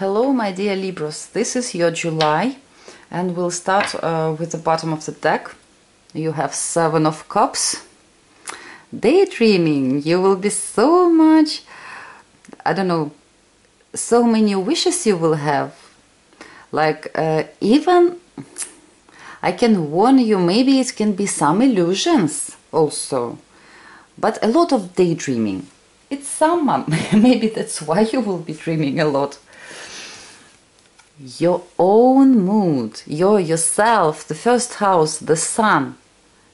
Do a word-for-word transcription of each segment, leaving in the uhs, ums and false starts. Hello, my dear Libras, this is your July, and we'll start uh, with the bottom of the deck. You have Seven of Cups. Daydreaming, you will be so much, I don't know, so many wishes you will have. Like, uh, even, I can warn you, maybe it can be some illusions also, but a lot of daydreaming. It's summer, maybe that's why you will be dreaming a lot. Your own mood, your yourself, the first house, the sun.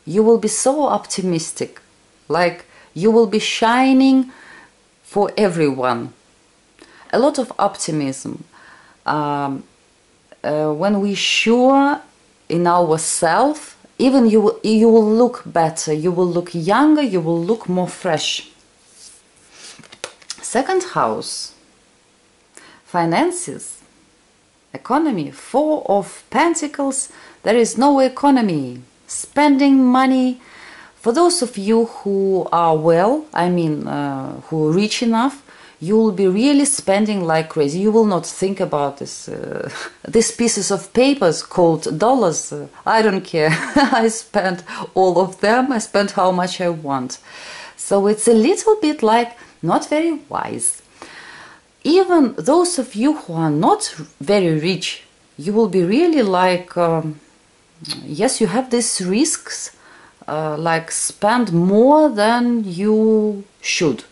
You will be so optimistic, like you will be shining for everyone. A lot of optimism. Um, uh, when we sure in ourselves, even you will, you will look better, you will look younger, you will look more fresh. Second house, finances. Economy, Four of Pentacles, there is no economy, spending money. For those of you who are well, I mean, uh, who are rich enough, you will be really spending like crazy. You will not think about this, uh, these pieces of papers called dollars. I don't care, I spent all of them, I spent how much I want. So it's a little bit like not very wise. Even those of you who are not very rich, you will be really like, um, yes, you have these risks, uh, like spend more than you should.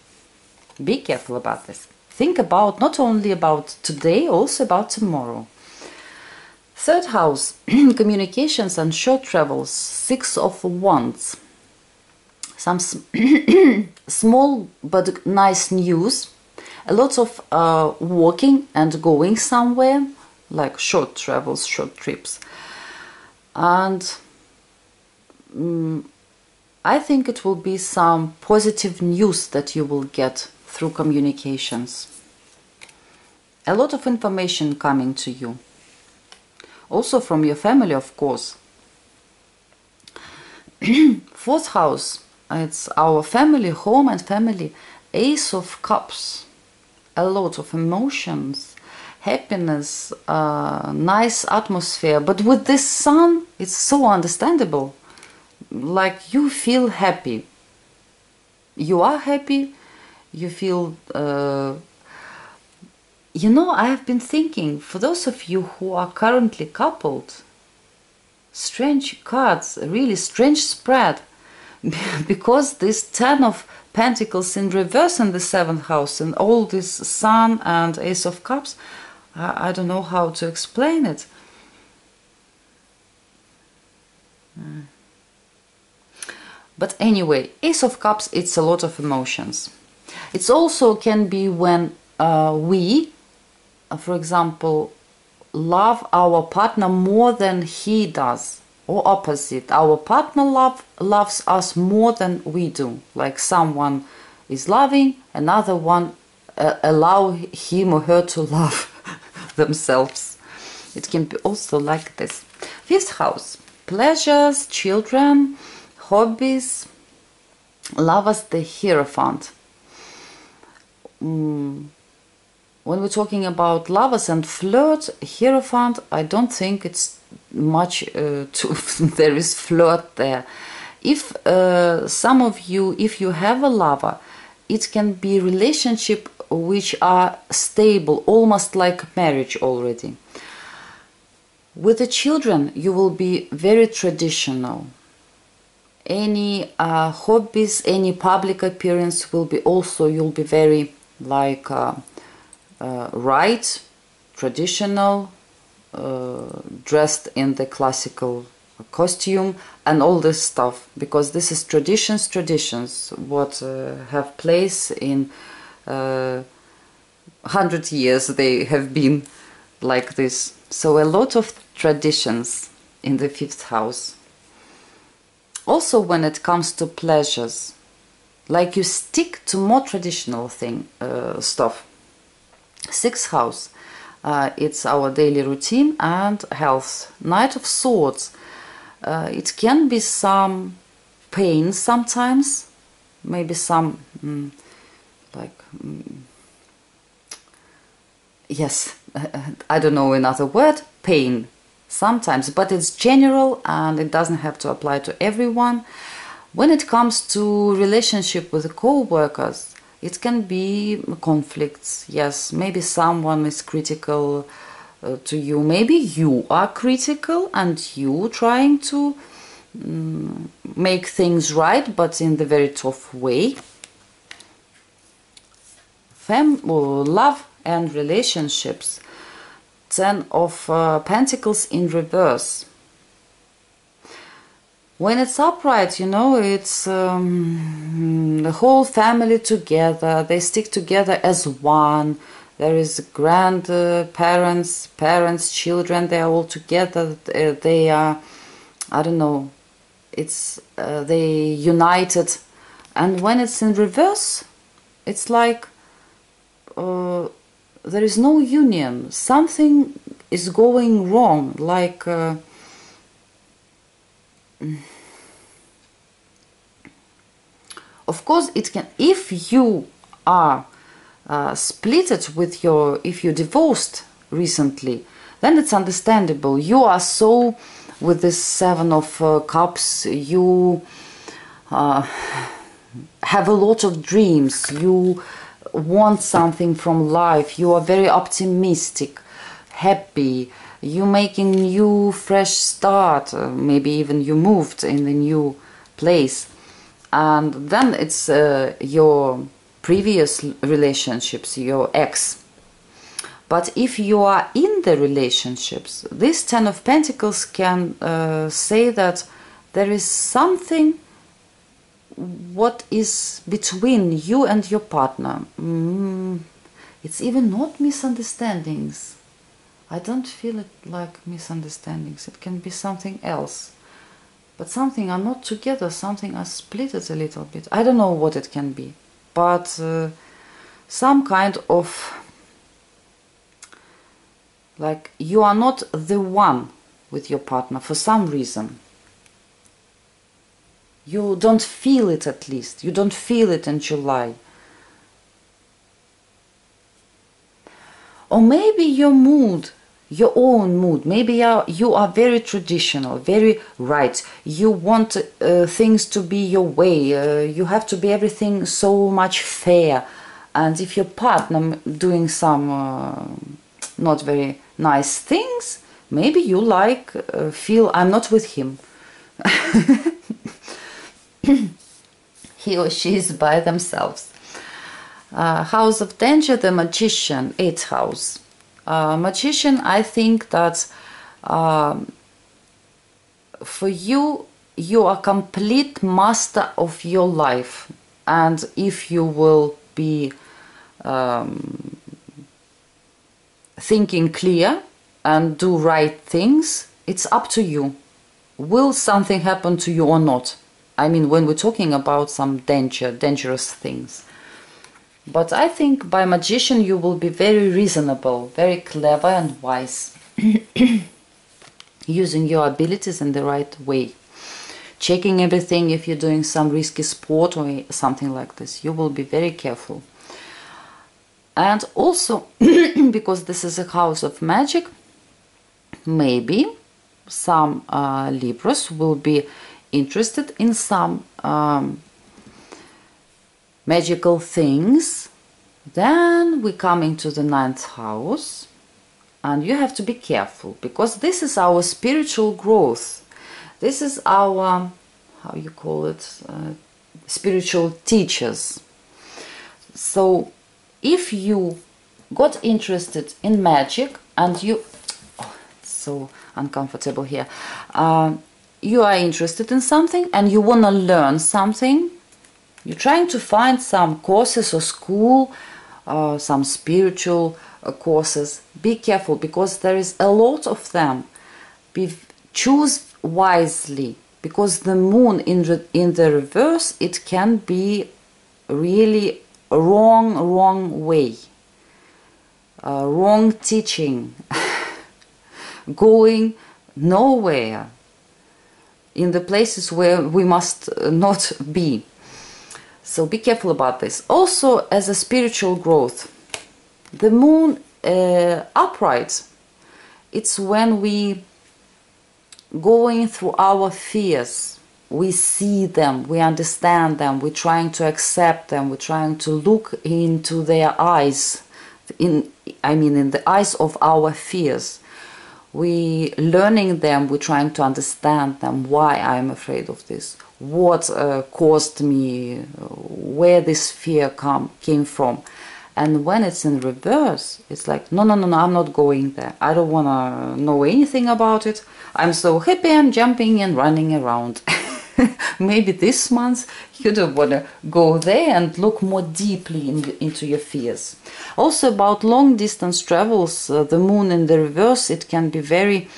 Be careful about this. Think about not only about today, also about tomorrow. Third house, communications and short travels, Six of Wands. Some small but nice news. A lot of uh, walking and going somewhere, like short travels, short trips. And um, I think it will be some positive news that you will get through communications. A lot of information coming to you. Also from your family, of course. Fourth house, it's our family, home and family. Ace of Cups. A lot of emotions, happiness, uh, nice atmosphere. But with this sun, it's so understandable. Like you feel happy. You are happy. You feel... Uh, you know, I have been thinking, for those of you who are currently coupled, strange cards, really strange spread. Because this Ten of Pentacles in reverse in the seventh house and all this Sun and Ace of Cups, I, I don't know how to explain it. But anyway, Ace of Cups, it's a lot of emotions. It also can be when uh, we, uh, for example, love our partner more than he does. Or opposite, our partner love loves us more than we do. Like someone is loving, another one uh, allow him or her to love themselves. It can be also like this. Fifth house, pleasures, children, hobbies, lovers, the Hierophant. Mm. When we're talking about lovers and flirt, Hierophant, I don't think it's much uh, to, there is flirt there. If uh, some of you, if you have a lover, it can be relationship which are stable, almost like marriage already. With the children, you will be very traditional. Any uh, hobbies, any public appearance will be also, you'll be very like... Uh, Uh, right, traditional, uh, dressed in the classical costume and all this stuff, because this is traditions, traditions, what uh, have place in uh, hundred years they have been like this. So a lot of traditions in the fifth house. Also when it comes to pleasures, like you stick to more traditional thing, uh, stuff. Sixth house, uh, it's our daily routine and health. Knight of Swords, uh, it can be some pain sometimes, maybe some mm, like mm, yes, I don't know another word, pain sometimes, but it's general and it doesn't have to apply to everyone. When it comes to relationship with the co-workers, it can be conflicts. Yes, maybe someone is critical uh, to you, maybe you are critical and you trying to um, make things right, but in the very tough way. Fam or love and relationships. Ten of uh, Pentacles in reverse. When it's upright, you know, it's um, the whole family together. They stick together as one. There is grand uh, parents, parents, children. They are all together. Uh, they are, I don't know, it's uh, they united. And when it's in reverse, it's like uh, there is no union. Something is going wrong. Like. Uh, Of course, it can. If you are uh, splitted with your, if you divorced recently, then it's understandable. You are so with this Seven of uh, Cups. You uh, have a lot of dreams. You want something from life. You are very optimistic, happy. You making new fresh start, uh, maybe even you moved in the new place, and then it's uh, your previous relationships, your ex. But if you are in the relationships, this Ten of Pentacles can uh, say that there is something what is between you and your partner. Mm, it's even not misunderstandings. I don't feel it like misunderstandings. It can be something else. But something are not together, something are split a little bit. I don't know what it can be. But uh, some kind of... like, you are not the one with your partner for some reason. You don't feel it at least. You don't feel it in July. Or maybe your mood, your own mood, maybe you are, you are very traditional, very right. You want uh, things to be your way, uh, you have to be everything so much fair. And if your partner doing some uh, not very nice things, maybe you like, uh, feel I'm not with him. He or she is by themselves. Uh, House of Danger, the Magician, eighth house. Uh, magician, I think that um, for you, you are complete master of your life. And if you will be um, thinking clear and do right things, it's up to you. Will something happen to you or not? I mean, when we're talking about some danger, dangerous things. But I think by Magician you will be very reasonable, very clever and wise, using your abilities in the right way, checking everything. If you're doing some risky sport or something like this, you will be very careful. And also, because this is a house of magic, maybe some uh, Libras will be interested in some um, magical things. Then we come into the ninth house, and you have to be careful, because this is our spiritual growth. This is our, how you call it, uh, spiritual teachers. So if you got interested in magic and you, oh, it's so uncomfortable here, uh, you are interested in something and you want to learn something, you're trying to find some courses or school, uh, some spiritual uh, courses. Be careful, because there is a lot of them. Be, choose wisely, because the moon in, re, in the reverse, it can be really wrong, wrong way. Uh, wrong teaching. Going nowhere. In the places where we must not be. So be careful about this. Also, as a spiritual growth, the moon uh, upright. It's when we going through our fears, we see them, we understand them, we're trying to accept them, we're trying to look into their eyes, in I mean in the eyes of our fears. We learning them, we're trying to understand them, why I'm afraid of this, what uh, caused me, where this fear come, came from. And when it's in reverse, it's like, no, no, no, no, I'm not going there. I don't want to know anything about it. I'm so happy, I'm jumping and running around. Maybe this month you don't want to go there and look more deeply in the, into your fears. Also about long distance travels, uh, the moon in the reverse, it can be very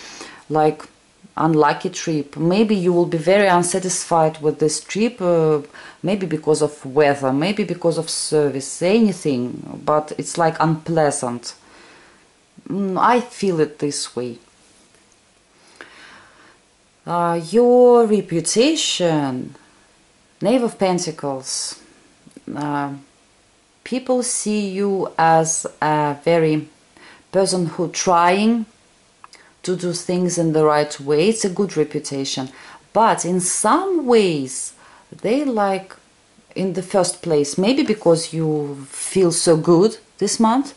like unlucky trip. Maybe you will be very unsatisfied with this trip, uh, maybe because of weather, maybe because of service, anything, but it's like unpleasant. Mm, I feel it this way. Uh, your reputation, Knave of Pentacles, uh, people see you as a very person who trying to do things in the right way. It's a good reputation, but in some ways they like in the first place, maybe because you feel so good this month,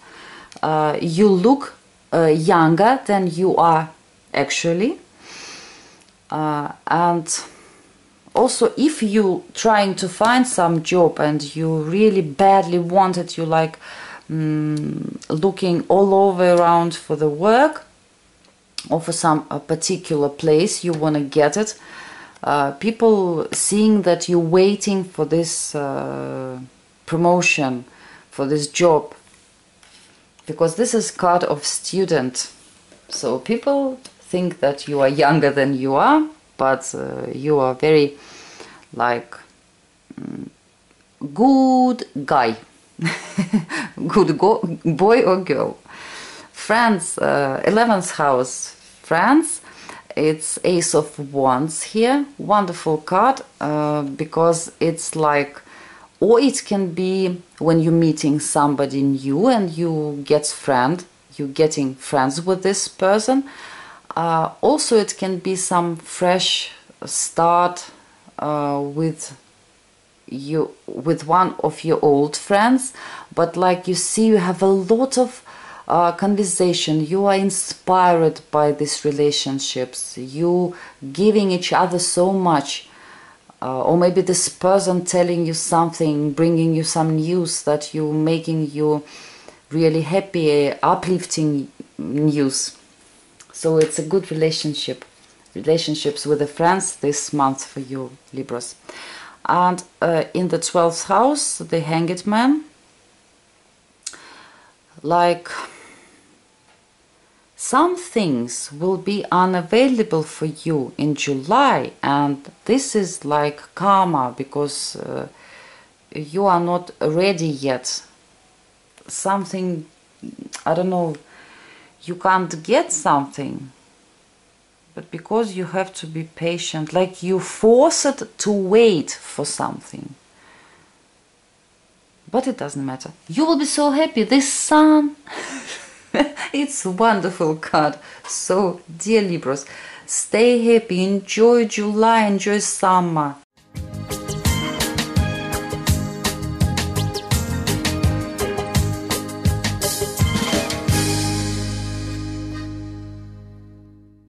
uh, you look uh, younger than you are actually. Uh, and also if you trying to find some job and you really badly want it, you like um, looking all over around for the work or for some a particular place you want to get it, uh, people seeing that you're waiting for this uh, promotion, for this job, because this is card of student, so people think that you are younger than you are, but uh, you are very like good guy, good go boy or girl. Friends, uh, eleventh house, friends, it's Ace of Wands here, wonderful card, uh, because it's like, or it can be when you're meeting somebody new and you get friend, you're getting friends with this person. Uh, also it can be some fresh start uh, with you, with one of your old friends, but like you see you have a lot of uh, conversation, you are inspired by these relationships, you giving each other so much, uh, or maybe this person telling you something, bringing you some news that you making you really happy, uplifting news. So it's a good relationship, relationships with the friends this month for you, Libras. And uh, in the twelfth house, the Hanged Man, like some things will be unavailable for you in July, and this is like karma, because uh, you are not ready yet. Something, I don't know, you can't get something, but because you have to be patient, like you force it to wait for something, but it doesn't matter, you will be so happy. This sun, it's a wonderful card. So dear Libras, stay happy, enjoy July, enjoy summer,